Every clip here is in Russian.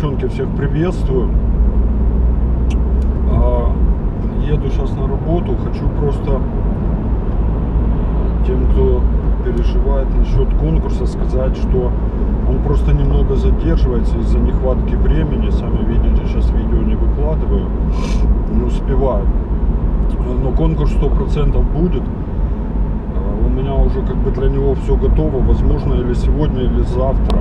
девчонки, всех приветствую. Еду сейчас на работу. Хочу просто тем, кто переживает насчет конкурса, сказать, что он просто немного задерживается из-за нехватки времени. Сами видите, сейчас видео не выкладываю, не успеваю. Но конкурс 100% будет. У меня уже как бы для него все готово. Возможно, или сегодня, или завтра.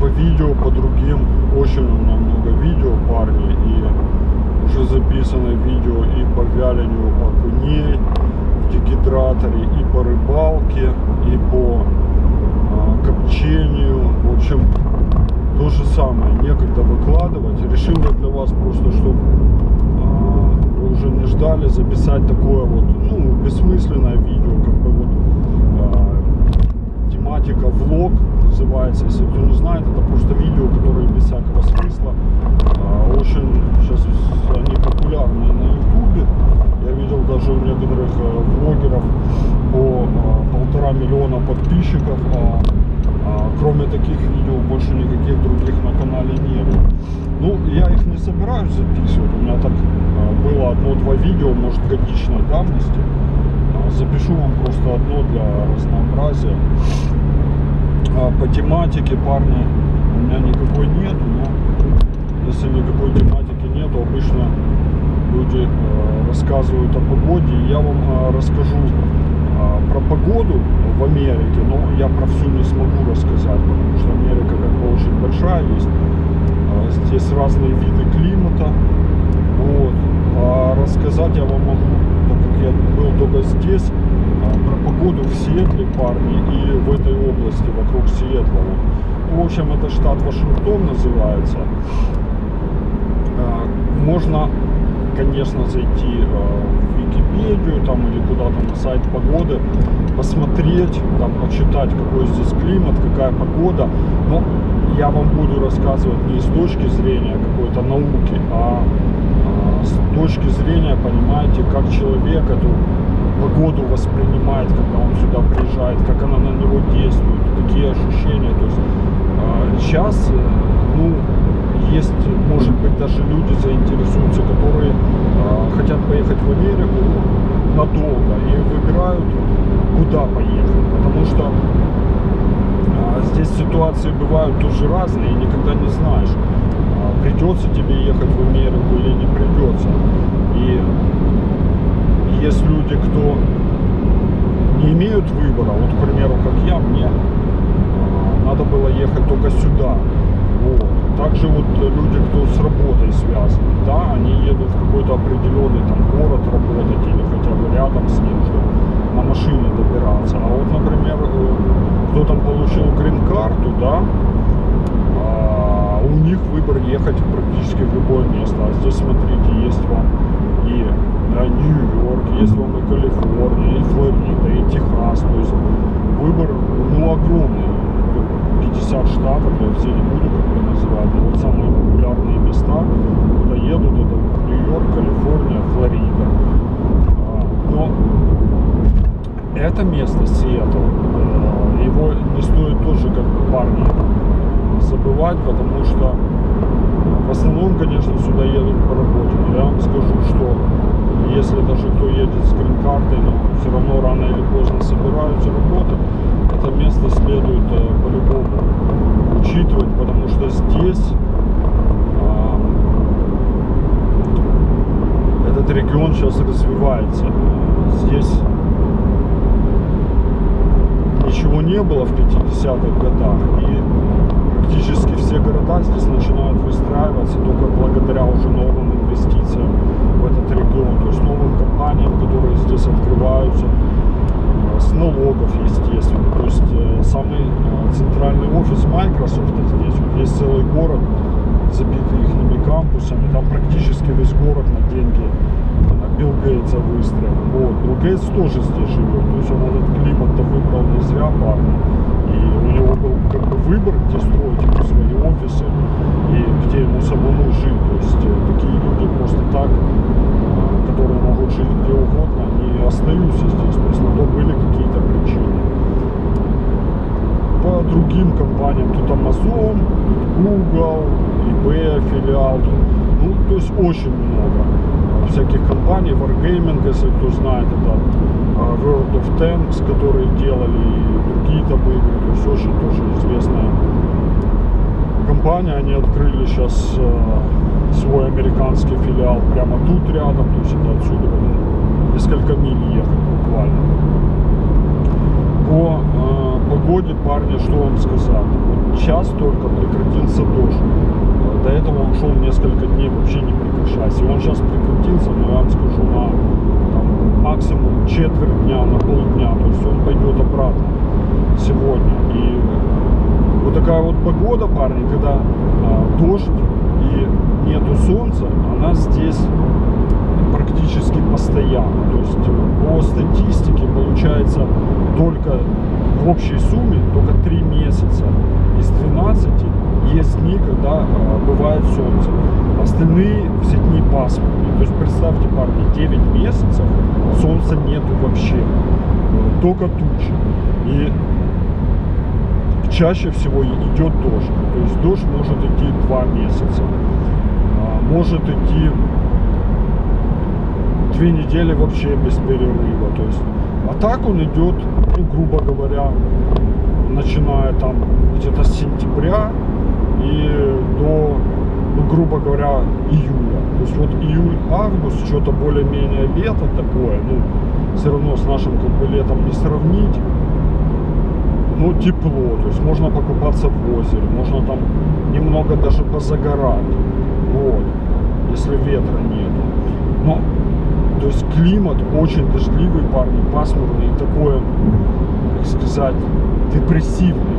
По видео, по другим, очень много видео, парни, и уже записано видео и по вялению окуней в дегидраторе, и по рыбалке, и по копчению. В общем, то же самое, некогда выкладывать. Решил я для вас просто, чтобы вы уже не ждали, записать такое вот, ну, бессмысленное видео, как бы вот тематика влог называется. Если кто не знает, это просто видео, которые без всякого смысла. Очень сейчас они популярны на YouTube. Я видел даже у некоторых блогеров по 1,5 миллиона подписчиков. Кроме таких видео больше никаких других на канале нет. Ну, я их не собираюсь записывать. У меня так было 1-2 видео, может, годичной давности. Запишу вам просто одно для разнообразия. По тематике, парни, у меня никакой нет, но если никакой тематики нет, то обычно люди рассказывают о погоде. Я вам расскажу про погоду в Америке, но я про всю не смогу рассказать, потому что Америка как бы очень большая, есть здесь разные виды климата. Вот. А рассказать я вам могу, так как я был только здесь, про погоду в Сиэтле, парни, и в этой области вокруг Сиэтла. В общем, это штат Вашингтон называется. Можно, конечно, зайти в Википедию там, или куда-то на сайт погоды, посмотреть, там, почитать, какой здесь климат, какая погода. Но я вам буду рассказывать не с точки зрения какой-то науки, а с точки зрения, понимаете, как человек эту погоду воспринимает, когда он сюда приезжает, как она на него действует, какие ощущения. То есть сейчас, ну, есть, может быть, даже люди заинтересуются, которые хотят поехать в Америку надолго и выбирают, куда поехать, потому что здесь ситуации бывают тоже разные, и никогда не знаешь, придется тебе ехать в Америку или не придется. И есть люди, кто не имеют выбора. Вот, к примеру, как я, мне надо было ехать только сюда. Вот. Также вот люди, кто с работой связаны, да, они едут в какой-то определенный там город работать или хотя бы рядом с ним, чтобы на машине добираться. А вот, например, кто там получил грин-карту, да, у них выбор ехать практически в любое место. А здесь, смотрите, есть вам и Нью-Йорк, есть вам и Калифорния, и Флорида, и Техас. То есть выбор, ну, огромный. 50 штатов, я все не буду как бы называть. Но вот самые популярные места, куда едут, это Нью-Йорк, Калифорния, Флорида. Но это место, Сиэтл, его не стоит тоже, как бы, парни, забывать, потому что в основном, конечно, сюда едут по работе. Но я вам скажу, что если даже кто едет с грин-картой, но все равно рано или поздно собираются работать, это место следует по-любому учитывать, потому что здесь этот регион сейчас развивается. Здесь ничего не было в 50-х годах, и практически все города здесь начинают выстраиваться только благодаря уже новым инвестициям в этот регион, то есть новым компаниям, которые здесь открываются, с налогов, естественно. То есть самый центральный офис Microsoft здесь, вот есть целый город, забитый их кампусами, там практически весь город на деньги Билл Гейтса выстроен. Вот. Билл Гейтс тоже здесь живет, то есть он этот климат-то выбрал не зря, парня. И у него был как бы выбор, где строить ему свои офисы и где ему самому жить. То есть такие люди просто так, которые могут жить где угодно, они остаются здесь. То есть на то были какие-то причины. По другим компаниям, тут Amazon, Google, eBay филиал, ну, то есть очень много всяких компаний, Wargaming, если кто знает, это World of Tanks, которые делали, и другие там игры, то есть очень тоже известная компания, они открыли сейчас свой американский филиал прямо тут рядом, то есть это отсюда несколько миль ехать буквально. По погоде, парня, что он сказал? Сейчас только прекратился дождь. До этого он шел несколько дней вообще не прекращаясь. И он сейчас прекратился, но я вам скажу, на там, максимум четверть дня, на полдня. То есть он пойдет обратно сегодня. И вот такая вот погода, парни, когда дождь и нету солнца, она здесь практически постоянно. То есть по статистике получается только в общей сумме только 3 месяца из 13 есть дни, когда бывает солнце. Остальные все дни пасмурные. То есть представьте, парни, 9 месяцев солнца нету вообще. Только тучи. И чаще всего идет дождь. То есть дождь может идти 2 месяца. Может идти 2 недели вообще без перерыва. То есть, а так он идет, ну, грубо говоря, начиная там где-то с сентября и до, ну, грубо говоря, июля. То есть вот июль-август, что-то более-менее лето такое, ну, все равно с нашим как бы летом не сравнить. Ну, тепло, то есть можно покупаться в озере, можно там немного даже позагорать, вот, если ветра нету. Но, то есть климат очень дождливый, парни, пасмурный, такое, как сказать, депрессивный.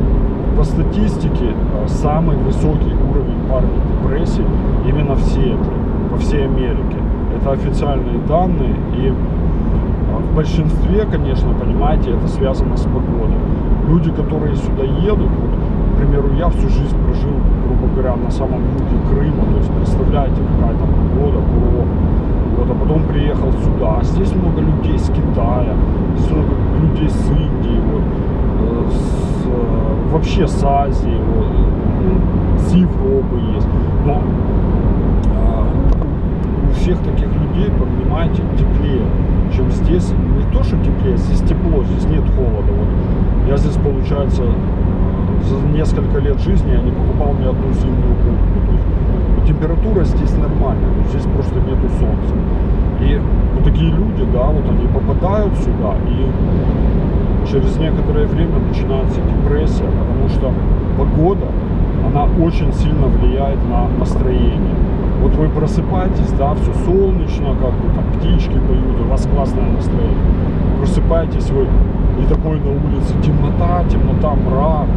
По статистике самый высокий уровень, парни, депрессии именно в Сиэтле, по всей Америке. Это официальные данные, и в большинстве, конечно, понимаете, это связано с погодой. Люди, которые сюда едут, вот, к примеру, я всю жизнь прожил, грубо говоря, на самом юге Крыма, то есть представляете, какая там погода, курорт. Вот, а потом приехал сюда, а здесь много людей с Китая, здесь много людей с Индии, вот, вообще с Азии, вот, с Европы есть. Но у всех таких людей, понимаете, теплее, чем здесь. Не то, что теплее, здесь тепло, здесь нет холода. Вот. Я здесь, получается, за несколько лет жизни я не покупал ни одну зимнюю куртку. Температура здесь нормальная, но здесь просто нету солнца. И вот такие люди, да, вот они попадают сюда, и через некоторое время начинается депрессия, потому что погода, она очень сильно влияет на настроение. Вот вы просыпаетесь, да, все солнечно, как бы там птички поют, у вас классное настроение. Просыпаетесь вы, и такой на улице темнота, темнота, мрак,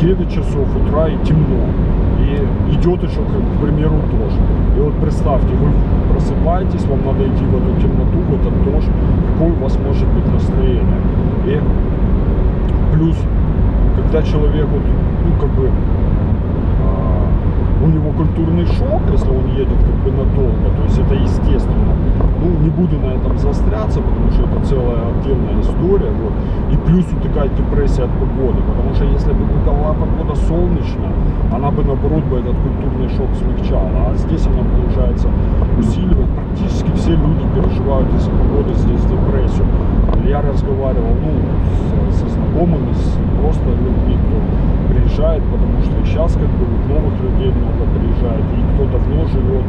9 часов утра и темно. И идет еще, как, к примеру, дождь. И вот представьте, вы просыпаетесь, вам надо идти в эту темноту, в этот дождь. Какое у вас может быть настроение? И плюс, когда человек, вот, ну, как бы, у него культурный шок, если он едет как бы надолго, то есть это естественно. Ну, не буду на этом заостряться, потому что это целая отдельная история. Вот. И плюс такая депрессия от погоды, потому что если бы была погода солнечная, она бы наоборот бы этот культурный шок смягчала. А здесь она, получается, усиливает. Практически все люди переживают из-за погоды здесь депрессию. Я разговаривал, ну, со знакомыми, просто людьми, кто приезжает, потому что сейчас как бы вот новых людей много приезжает. И кто давно живет,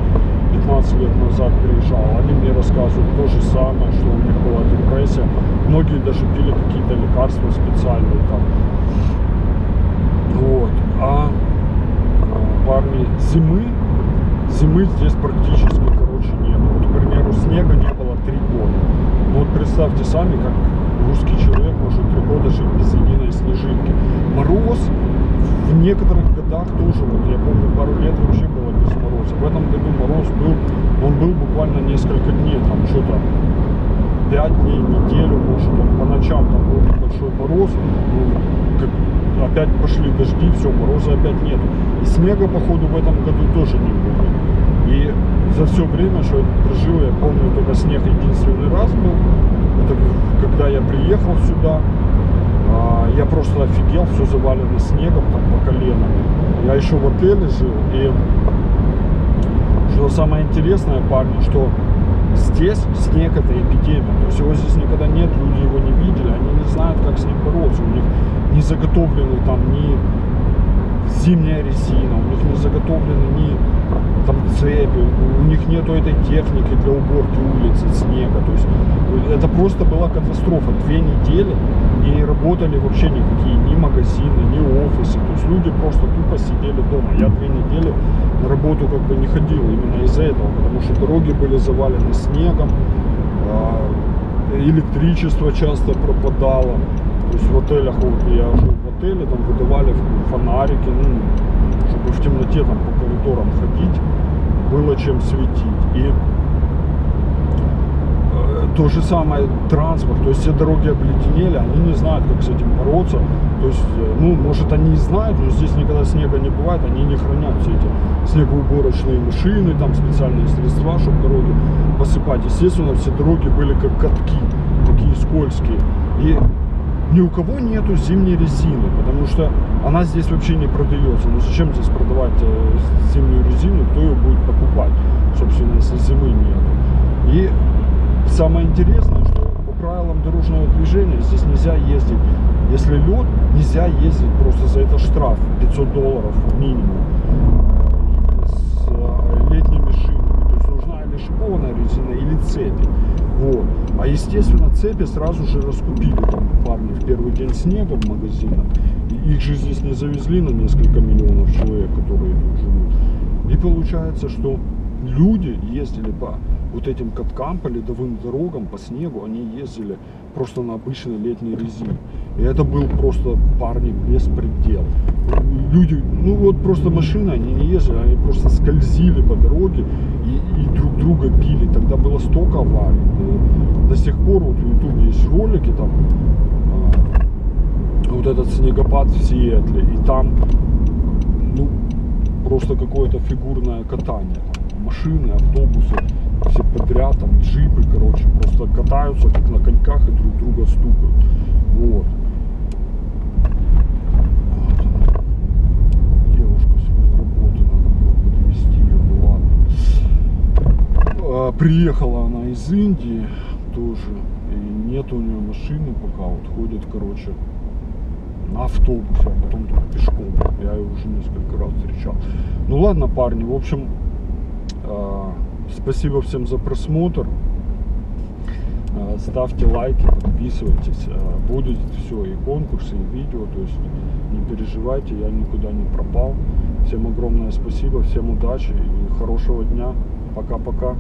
15 лет назад приезжал, они мне рассказывают то же самое, что у них была депрессия. Многие даже пили какие-то лекарства специальные там. Вот. А парни, зимы здесь практически, короче, нет. Вот, к примеру, снега не было 3 года. Вот представьте сами, как русский человек может 3 года жить без единой снежинки. Мороз в некоторых годах тоже, вот я помню, пару лет вообще было без мороза. В этом году мороз был, он был буквально несколько дней, там что-то 5 дней, неделю, может, он по ночам там был небольшой мороз, ну, как, опять пошли дожди, все, мороза опять нету. И снега, походу, в этом году тоже не было. И за все время, что я прожил, я помню, только снег единственный раз был. Это когда я приехал сюда, Я просто офигел, все завалено снегом там по колено. Я еще в отеле жил, и что самое интересное, парни, что здесь снег — это эпидемия. То есть его здесь никогда нет, люди его не видели, они не знают, как с ним бороться. У них не заготовлены там ни зимняя резина, у них не заготовлены ни там цепи, у них нету этой техники для уборки улиц от снега. То есть это просто была катастрофа. 2 недели и работали вообще никакие ни магазины, ни офисы. То есть люди просто тупо сидели дома. Я 2 недели на работу как бы не ходил именно из-за этого, потому что дороги были завалены снегом, электричество часто пропадало. То есть в отелях, вот я жил в отеле, там выдавали фонарики, ну, чтобы в темноте там по коридорам ходить, было чем светить. И то же самое транспорт, то есть все дороги обледенели, они не знают, как с этим бороться. То есть, ну, может, они и знают, но здесь никогда снега не бывает, они не хранят все эти снегоуборочные машины, там специальные средства, чтобы дороги посыпать. Естественно, все дороги были как катки, такие скользкие. И ни у кого нету зимней резины, потому что она здесь вообще не продается. Ну зачем здесь продавать зимнюю резину, кто ее будет покупать, собственно, если зимы нет. И самое интересное, что по правилам дорожного движения здесь нельзя ездить, если лед, нельзя ездить, просто за это штраф $500 минимум. С летними шинами, то есть нужна или шипованная резина, или цепи. Вот. А естественно, цепи сразу же раскупили там парни в первый день снега в магазинах. Их же здесь не завезли на несколько миллионов человек, которые тут живут. И получается, что люди ездили по вот этим каткам, по ледовым дорогам, по снегу, они ездили просто на обычной летней резине. И это был просто, парни, беспредел. Люди, ну вот просто машины, они не ездили, они просто скользили по дороге и друг друга били. Тогда было столько аварий. И до сих пор вот в YouTube есть ролики, там вот этот снегопад в Сиэтле, и там, ну, просто какое-то фигурное катание. Там машины, автобусы, все подряд, там джипы, короче, просто катаются как на коньках и друг друга стукают. Вот. Девушка с работы, надо было подвести ее, ну ладно. Приехала она из Индии тоже, и нет у нее машины пока, вот ходит, короче, на автобусе, а потом только пешком. Я ее уже несколько раз встречал. Ну ладно, парни, в общем, спасибо всем за просмотр. Ставьте лайки, подписывайтесь. Будут все, и конкурсы, и видео. То есть не переживайте, я никуда не пропал. Всем огромное спасибо, всем удачи и хорошего дня. Пока-пока.